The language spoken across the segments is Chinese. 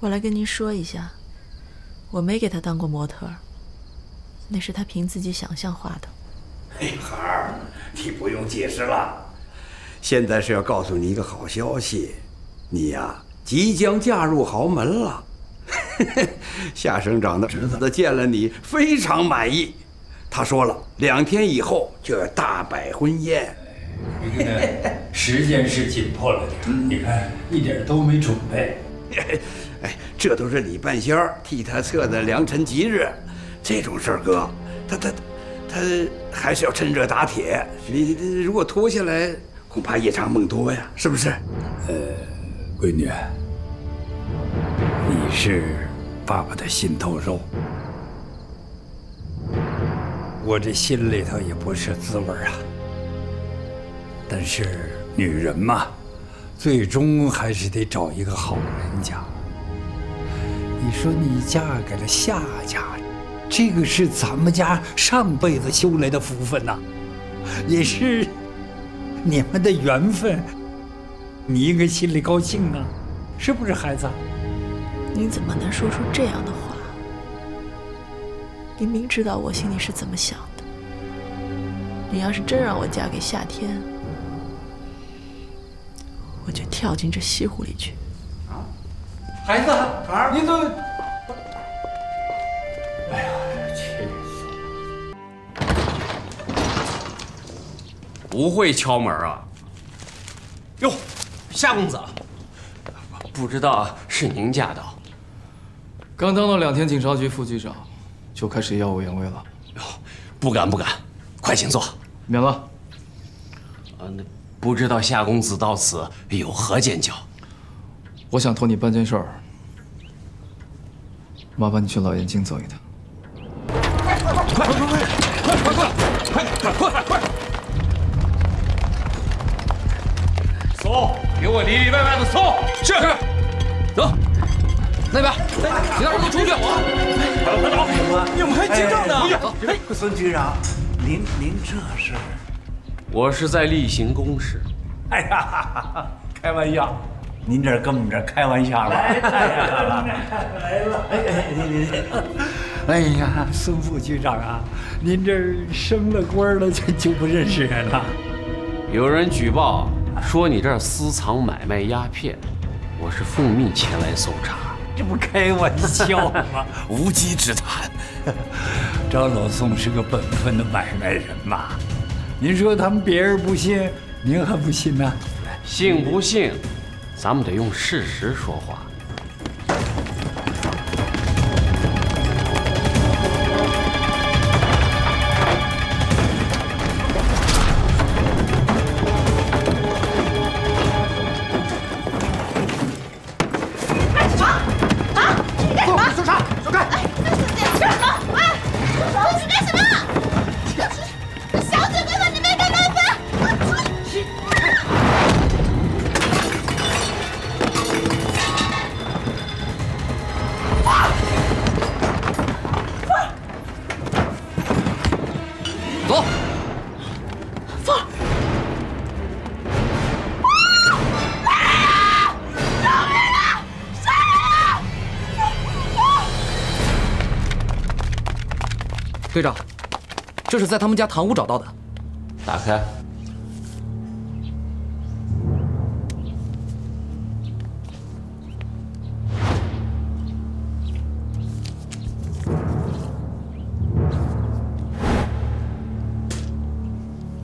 我来跟您说一下，我没给他当过模特，那是他凭自己想象画的。哎，孩儿，你不用解释了。现在是要告诉你一个好消息，你呀即将嫁入豪门了。夏省长的侄子见了你非常满意，他说了，2天以后就要大摆婚宴。 时间是紧迫了点，你看一点都没准备。哎，这都是李半仙替他测的良辰吉日，这种事儿，哥，他还是要趁热打铁。你如果拖下来，恐怕夜长梦多呀，是不是？闺女，你是爸爸的心头肉，我这心里头也不是滋味啊。 但是女人嘛，最终还是得找一个好人家。你说你嫁给了夏家，这个是咱们家上辈子修来的福分呐，也是你们的缘分。你应该心里高兴啊，是不是，孩子？您怎么能说出这样的话？您明知道我心里是怎么想的。你要是真让我嫁给夏天， 我就跳进这西湖里去！啊，孩子，你怎么？哎呀，气死了！不会敲门啊？哟，夏公子，不知道是您驾到。刚当了2天警察局副局长，就开始耀武扬威了。哟，不敢不敢，快请坐。免了。啊，那。 不知道夏公子到此有何见教？我想托你办件事儿，麻烦你去老燕京走一趟。快！搜，给我里里外外的搜！是，走。那边，其他人都出去。快走！我们还结账呢。走，孙局长，您这是？ 我是在例行公事。哎呀，开玩笑，您这跟我们这开玩笑了。来了，哎呀，孙副局长啊，您这升了官了就不认识人了。有人举报说你这儿私藏买卖鸦片，我是奉命前来搜查。这不开玩笑吗？无稽之谈。张老宋是个本分的买卖人嘛。 您说他们别人不信，您还不信呢？信不信，咱们得用事实说话。干什么？啊！你干什么？小畅，小畅，哎，干什么？喂，你是干什么？ 队长，这是在他们家堂屋找到的。打开。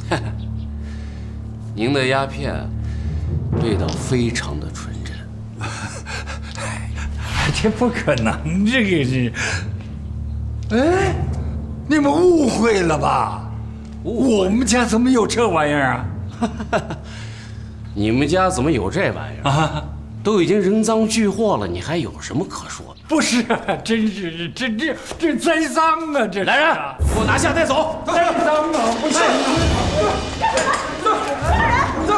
哈哈，您的鸦片味道非常的纯真。这不可能，这个是。哎。 你们误会了吧？我们家怎么有这玩意儿啊？你们家怎么有这玩意儿啊？都已经人赃俱获了，你还有什么可说的？不是，真是这栽赃啊！这来人，给我拿下带走！栽赃啊！不行！走！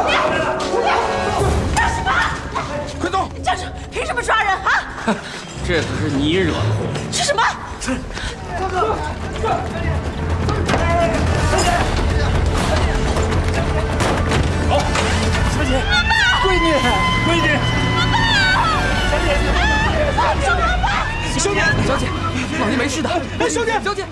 干什么？快走！你站住！凭什么抓人啊？这可是你惹的祸！是什么？ 走，师姐，妈妈，闺女，小姐，小姐，兄弟，小姐，老爷没事的，兄弟，小姐，